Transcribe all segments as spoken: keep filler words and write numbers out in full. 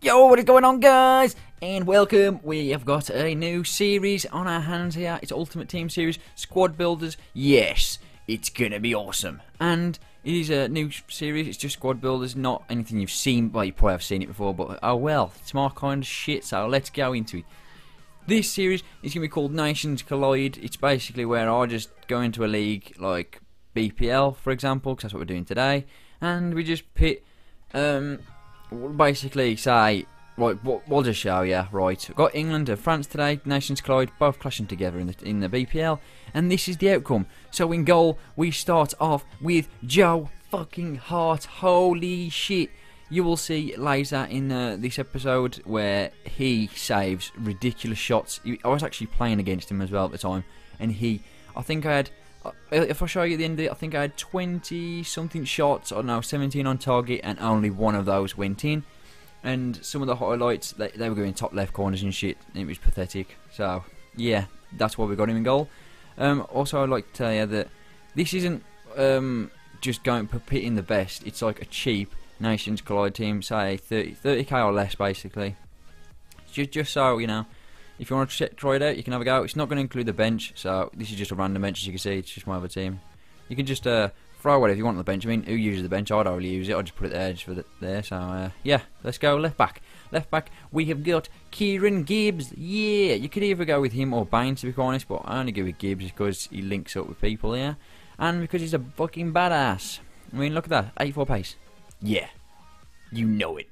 Yo, what is going on, guys? And welcome. We have got a new series on our hands here. It's Ultimate Team Series, Squad Builders. Yes, it's gonna be awesome. And it is a new series. It's just Squad Builders, not anything you've seen. Well, you probably have seen it before, but oh well. It's my kind of shit, so let's go into it. This series is gonna be called Nations Collide. It's basically where I just go into a league like B P L, for example, because that's what we're doing today. And we just pit... Um, basically say, right, we'll just show you, right, we've got England and France today, Nations Collide, both clashing together in the, in the B P L, and this is the outcome. So in goal, we start off with Joe fucking Hart, holy shit. You will see later in uh, this episode where he saves ridiculous shots. I was actually playing against him as well at the time, and he, I think I had, if I show you at the end of it, I think I had twenty something shots, or no, seventeen on target, and only one of those went in. And some of the highlights, they, they were going top left corners and shit, and it was pathetic. So, yeah, that's why we got him in goal. Um, also, I'd like to tell you that this isn't um, just going for pitting the best, it's like a cheap Nations Collide team, say thirty, thirty K or less, basically. Just, just so, you know. If you want to try it out, you can have a go. It's not going to include the bench, so this is just a random bench, as you can see. It's just my other team. You can just uh, throw whatever you want on the bench. I mean, who uses the bench? I don't really use it. I just put it there just for the, there. So, uh, yeah, let's go left back. Left back, we have got Kieran Gibbs. Yeah, you could either go with him or Bain, to be quite honest, but I only go with Gibbs because he links up with people here. And because he's a fucking badass. I mean, look at that. eighty-four pace. Yeah, you know it.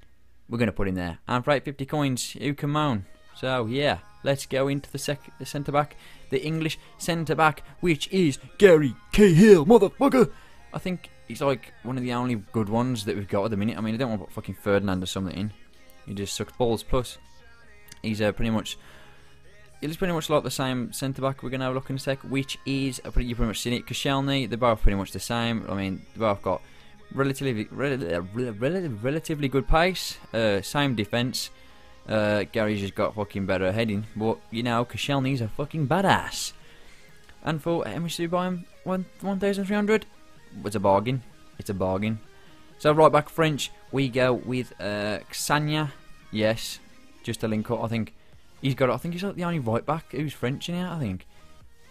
We're going to put him there. And for eight fifty coins, who can moan? So, yeah. Let's go into the, sec the centre back, the English centre back, which is Gary Cahill, motherfucker. I think he's like one of the only good ones that we've got at the minute. I mean, I don't want to put fucking Ferdinand or something in. He just sucks balls. Plus, he's uh, pretty much, he's pretty much like the same centre back we're gonna have a look in a sec, which is uh, pretty, you pretty much seen it. Koscielny, they're both pretty much the same. I mean, they both got relatively, rel rel relatively good pace, uh, same defence. Uh, Gary's just got fucking better heading, but you know, Koscielny's a fucking badass. And for M S U by him, one thousand three hundred, it's a bargain. It's a bargain. So right back French, we go with uh, Xania. Yes, just to link up. I think he's got. I think he's like the only right back who's French in here. I think.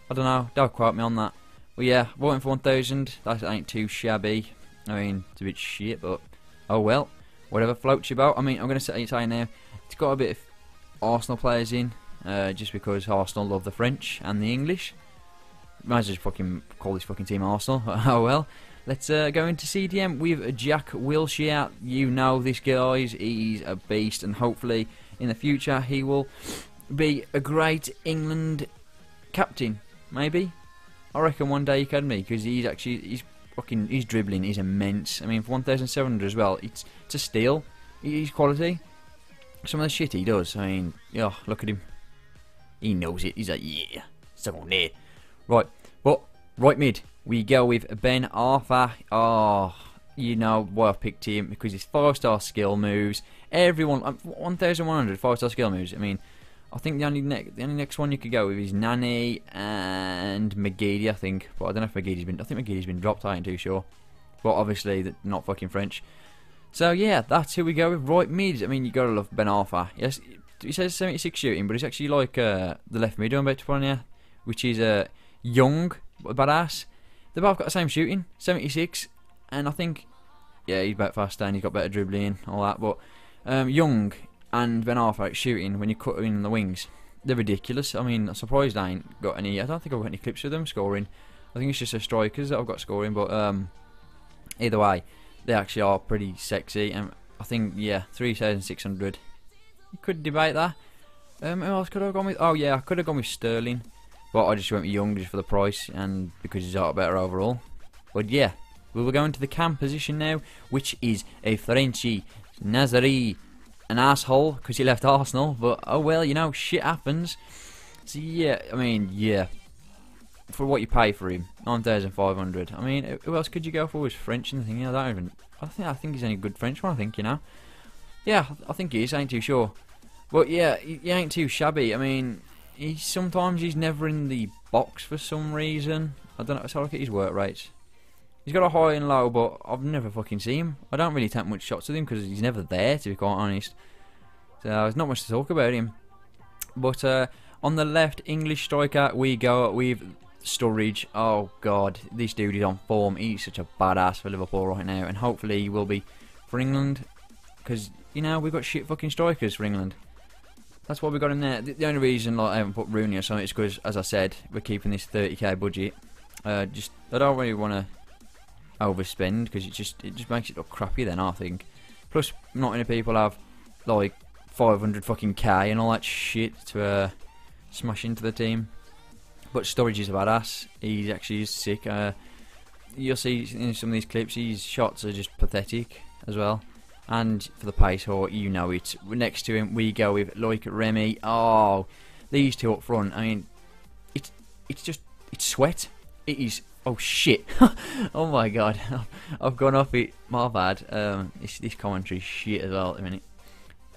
I don't know. Don't quote me on that. But yeah, voting for one thousand. That ain't too shabby. I mean, it's a bit shit, but oh well. Whatever floats your boat. I mean, I'm gonna say say now. It's got a bit of Arsenal players in, uh, just because Arsenal love the French and the English. Might as well fucking call this fucking team Arsenal. Oh well. Let's uh, go into C D M with Jack Wilshere. You know this guy, he's a beast, and hopefully in the future he will be a great England captain. Maybe. I reckon one day he can be, because he's actually he's fucking he's dribbling, he's immense. I mean, for one thousand seven hundred as well, it's it's a steal. He's quality. Some of the shit he does, I mean, yeah, oh, look at him. He knows it, he's like, yeah, someone there. Right, but, right mid, we go with Ben Arfa. Oh, you know why I picked him, because his five star skill moves. Everyone, one thousand one hundred five star skill moves. I mean, I think the only, ne the only next one you could go with is Nani and McGeady, I think. But I don't know if McGeady's been, I think McGeady's been dropped, I ain't too sure. But obviously, that's not fucking French. So yeah, that's who we go with, right mid. I mean, you gotta love Ben Arfa. Yes, he says seventy-six shooting, but it's actually like uh, the left mid I'm about to put on here, which is uh, young, badass. They've both got the same shooting, seventy-six, and I think, yeah, he's back faster and he's got better dribbling, all that. But um, Young and Ben Arfa shooting when you cut in the wings, they're ridiculous. I mean, I'm surprised I ain't got any. I don't think I've got any clips of them scoring. I think it's just the strikers that I've got scoring. But um, either way. They actually are pretty sexy, and um, I think, yeah, three thousand six hundred. You could debate that. Um, who else could I have gone with? Oh, yeah, I could have gone with Sterling, but I just went with Young just for the price and because he's out better overall. But yeah, we will go into the cam position now, which is a Frenchie, Nazari, an asshole because he left Arsenal, but oh well, you know, shit happens. So yeah, I mean, yeah. For what you pay for him, nine thousand five hundred. I mean, who else could you go for? Was French and thing? I don't even. I think I think he's any good French one. I think you know. Yeah, I think he is. I ain't too sure. But yeah, he ain't too shabby. I mean, he sometimes he's never in the box for some reason. I don't know. Let's have a look at his work rates. He's got a high and low, but I've never fucking seen him. I don't really take much shots with him because he's never there, to be quite honest. So there's not much to talk about him. But uh, on the left, English striker, we go with Sturridge. Oh, God. This dude is on form. He's such a badass for Liverpool right now. And hopefully he will be for England. Because, you know, we've got shit fucking strikers for England. That's why we got him there. The only reason like I haven't put Rooney or something is because, as I said, we're keeping this thirty K budget. Uh, just I don't really want to overspend because it just it just makes it look crappy. Then I think, plus not many people have like five hundred fucking K and all that shit to uh, smash into the team. But Sturridge is a badass. He's actually sick. Uh, you'll see in some of these clips, his shots are just pathetic as well. And for the pace or you know it. Next to him, we go with Loic Remy. Oh, these two up front. I mean, it's it's just it's sweat. It is. Oh shit. Oh my god. I've gone off it. My bad. Um, this this commentary shit as well at the minute.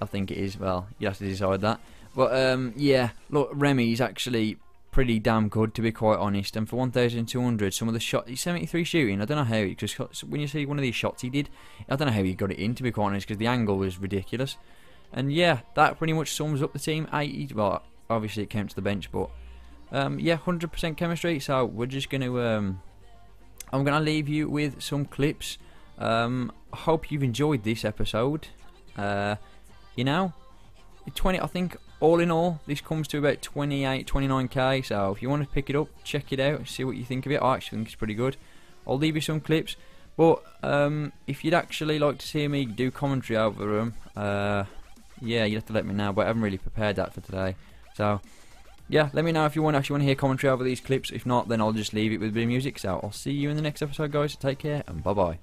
I think it is. Well, you have to decide that. But um, yeah, look, Remy's actually pretty damn good, to be quite honest. And for one thousand two hundred, some of the shots, he's seventy-three shooting, I don't know how, because when you see one of these shots he did, I don't know how he got it in, to be quite honest, because the angle was ridiculous. And yeah, that pretty much sums up the team. eighty, well, obviously it came to the bench, but um, yeah, one hundred percent chemistry, so we're just going to, um, I'm going to leave you with some clips. Um, I hope you've enjoyed this episode. Uh, you know, twenty, I think, all in all, this comes to about twenty-eight, twenty-nine K, so if you want to pick it up, check it out, see what you think of it. I actually think it's pretty good. I'll leave you some clips, but um, if you'd actually like to see me do commentary over them, uh, yeah, you'd have to let me know, but I haven't really prepared that for today. So, yeah, let me know if you want actually want to hear commentary over these clips. If not, then I'll just leave it with a bit of music, so I'll see you in the next episode, guys. Take care, and bye-bye.